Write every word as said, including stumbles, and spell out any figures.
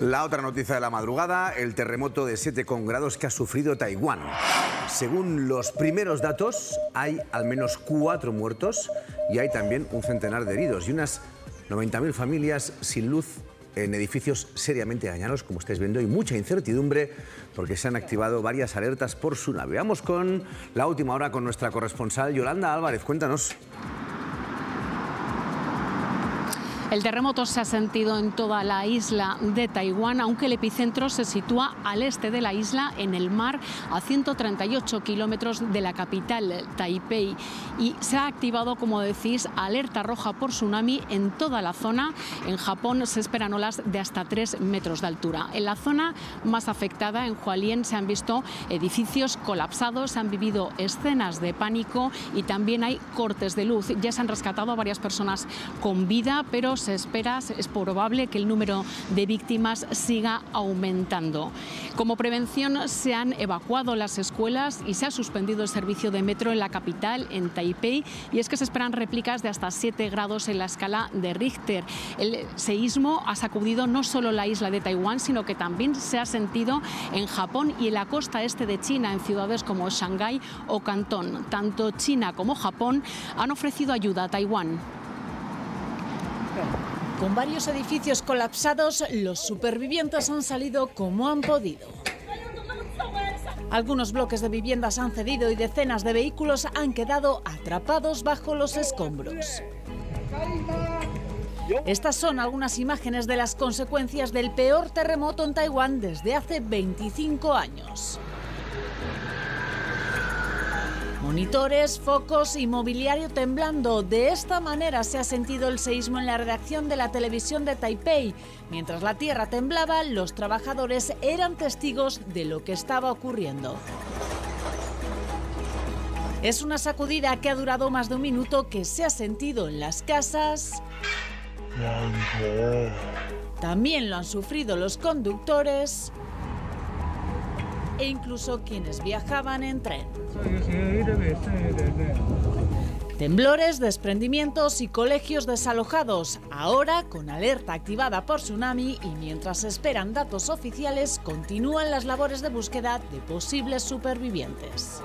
La otra noticia de la madrugada, el terremoto de siete grados que ha sufrido Taiwán. Según los primeros datos, hay al menos cuatro muertos y hay también un centenar de heridos y unas noventa mil familias sin luz en edificios seriamente dañados, como estáis viendo, y mucha incertidumbre porque se han activado varias alertas por tsunami. Vamos con la última hora con nuestra corresponsal Yolanda Álvarez. Cuéntanos. El terremoto se ha sentido en toda la isla de Taiwán, aunque el epicentro se sitúa al este de la isla, en el mar, a ciento treinta y ocho kilómetros de la capital, Taipei. Y se ha activado, como decís, alerta roja por tsunami en toda la zona. En Japón se esperan olas de hasta tres metros de altura. En la zona más afectada, en Hualien, se han visto edificios colapsados, se han vivido escenas de pánico y también hay cortes de luz. Ya se han rescatado a varias personas con vida, pero se espera, es probable que el número de víctimas siga aumentando. Como prevención se han evacuado las escuelas y se ha suspendido el servicio de metro en la capital, en Taipei, y es que se esperan réplicas de hasta siete grados en la escala de Richter. El seísmo ha sacudido no solo la isla de Taiwán, sino que también se ha sentido en Japón y en la costa este de China, en ciudades como Shanghái o Cantón. Tanto China como Japón han ofrecido ayuda a Taiwán. Con varios edificios colapsados, los supervivientes han salido como han podido. Algunos bloques de viviendas han cedido y decenas de vehículos han quedado atrapados bajo los escombros. Estas son algunas imágenes de las consecuencias del peor terremoto en Taiwán desde hace veinticinco años. Monitores, focos y mobiliario temblando. De esta manera se ha sentido el seísmo en la redacción de la televisión de Taipei. Mientras la tierra temblaba, los trabajadores eran testigos de lo que estaba ocurriendo. Es una sacudida que ha durado más de un minuto, que se ha sentido en las casas. También lo han sufrido los conductores e incluso quienes viajaban en tren. Temblores, desprendimientos y colegios desalojados, ahora con alerta activada por tsunami, y mientras esperan datos oficiales continúan las labores de búsqueda de posibles supervivientes.